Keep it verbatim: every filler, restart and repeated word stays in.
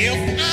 if I